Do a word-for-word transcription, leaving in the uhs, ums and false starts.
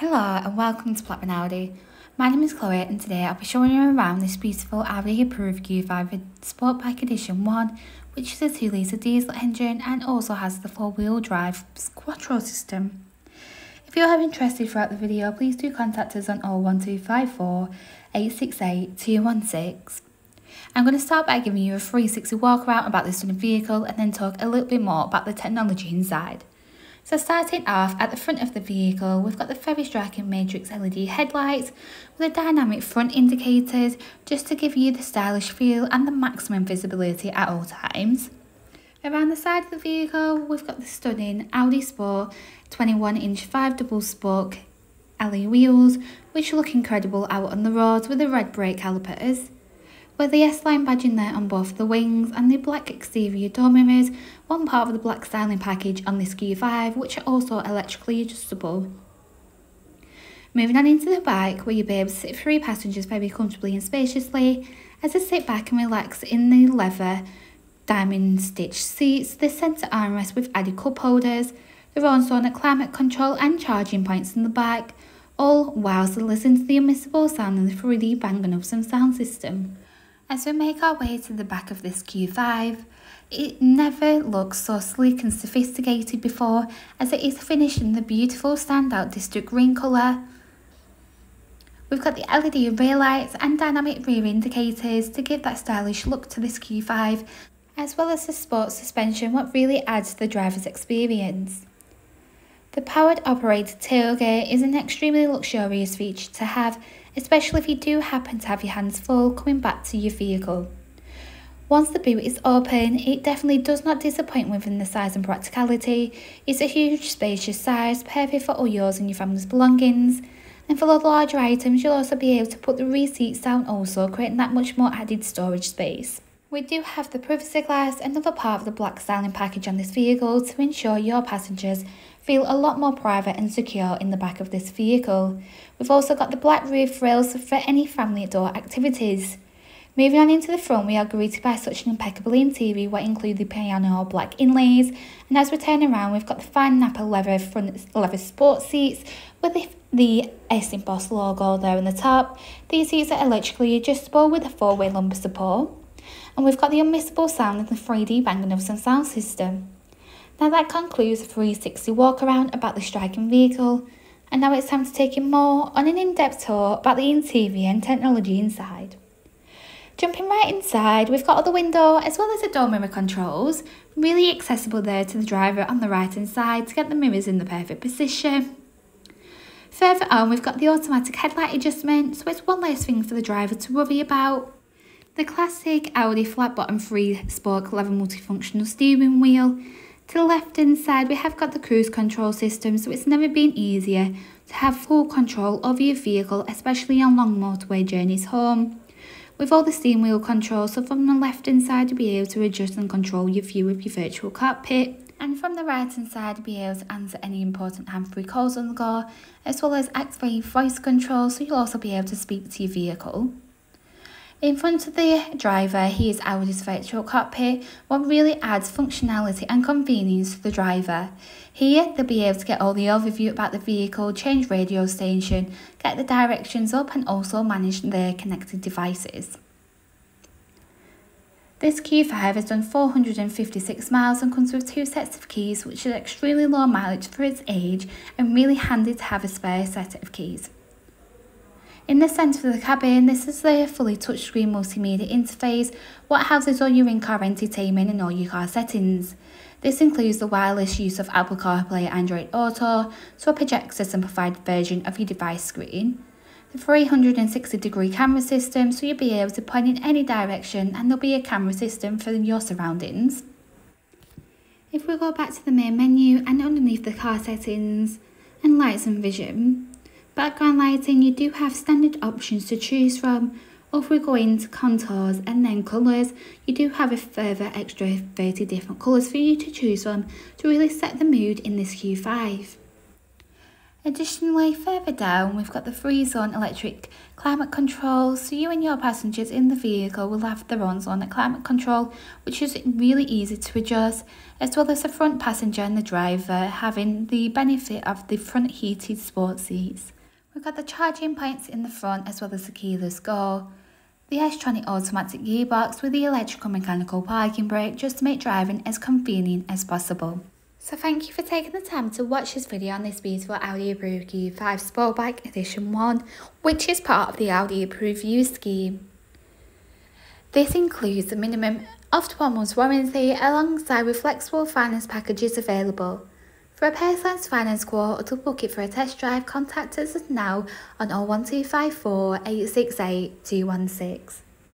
Hello and welcome to Blackburn Audi. My name is Chloe and today I'll be showing you around this beautiful Audi approved Q five Sportback Edition one, which is a two litre diesel engine and also has the four-wheel drive Quattro system. If you are interested throughout the video, please do contact us on oh one two five four, eight six eight, two one six. I'm going to start by giving you a three sixty walk around about this stunning vehicle and then talk a little bit more about the technology inside. So starting off at the front of the vehicle, we've got the very striking Matrix L E D headlights with a dynamic front indicators just to give you the stylish feel and the maximum visibility at all times. Around the side of the vehicle, we've got the stunning Audi Sport twenty-one inch five double spoke alloy wheels, which look incredible out on the roads with the red brake calipers, with the S-line badging there on both the wings and the black exterior door mirrors, one part of the black styling package on this Q five, which are also electrically adjustable. Moving on into the back, where you'll be able to sit three passengers very comfortably and spaciously, as they sit back and relax in the leather diamond stitched seats, the centre armrest with added cup holders, their own sonic climate control and charging points in the back, all whilst they listen to the immersible sound of the three D Bang and Olufsen sound system. As we make our way to the back of this Q five, it never looked so sleek and sophisticated before, as it is finished in the beautiful standout District Green colour. We've got the L E D rear lights and dynamic rear indicators to give that stylish look to this Q five, as well as the sports suspension, what really adds to the driver's experience. The powered-operated tailgate is an extremely luxurious feature to have, especially if you do happen to have your hands full coming back to your vehicle. Once the boot is open, it definitely does not disappoint within the size and practicality. It's a huge, spacious size, perfect for all yours and your family's belongings. And for the larger items, you'll also be able to put the rear seats down also, creating that much more added storage space. We do have the privacy glass, another part of the black styling package on this vehicle, to ensure your passengers feel a lot more private and secure in the back of this vehicle. We've also got the black roof rails for any family outdoor activities. Moving on into the front, we are greeted by such an impeccable interior, what include the piano black inlays, and as we turn around, we've got the fine Nappa leather front leather sport seats with the The Aston BOSS logo there on the top. These seats are electrically adjustable with a four-way lumbar support. And we've got the unmissable sound of the three D Bang and Olufsen sound system. Now that concludes the three sixty walk around about the striking vehicle. And now it's time to take you more on an in-depth tour about the interior and technology inside. Jumping right inside, we've got the window as well as the door mirror controls. Really accessible there to the driver on the right hand side to get the mirrors in the perfect position. Further on, we've got the automatic headlight adjustment, so it's one less thing for the driver to worry about. The classic Audi flat bottom three spoke leather multifunctional steering wheel. To the left hand side, we have got the cruise control system, so it's never been easier to have full control over your vehicle, especially on long motorway journeys home. With all the steering wheel controls, so from the left hand side, you'll be able to adjust and control your view of your virtual cockpit. And from the right hand side, be able to answer any important hands-free calls on the go, as well as activate voice control, so you'll also be able to speak to your vehicle. In front of the driver, here's Audi's virtual cockpit, what really adds functionality and convenience to the driver. Here, they'll be able to get all the overview about the vehicle, change radio station, get the directions up, and also manage their connected devices. This Q five has done four hundred fifty-six miles and comes with two sets of keys, which is extremely low mileage for its age and really handy to have a spare set of keys. In the centre of the cabin, this is the fully touchscreen multimedia interface, what houses all your in-car entertainment and all your car settings. This includes the wireless use of Apple CarPlay, Android Auto, so it projects a simplified version of your device screen. The three hundred sixty degree camera system, so you'll be able to point in any direction and there'll be a camera system for your surroundings. If we go back to the main menu and underneath the car settings and lights and vision, background lighting, you do have standard options to choose from, or if we go into contours and then colours, you do have a further extra thirty different colours for you to choose from to really set the mood in this Q five. Additionally, further down, we've got the three zone electric climate control, so you and your passengers in the vehicle will have their own zone climate control, which is really easy to adjust, as well as the front passenger and the driver having the benefit of the front heated sport seats. We've got the charging points in the front, as well as the keyless go. The S-tronic automatic gearbox with the electrical mechanical parking brake, just to make driving as convenient as possible. So thank you for taking the time to watch this video on this beautiful Audi approved Q five Sportback Edition one, which is part of the Audi approved use scheme. This includes a minimum of twelve months warranty alongside with flexible finance packages available. For a personalised finance quote or to book it for a test drive, contact us now on oh one two five four, eight six eight, two one six.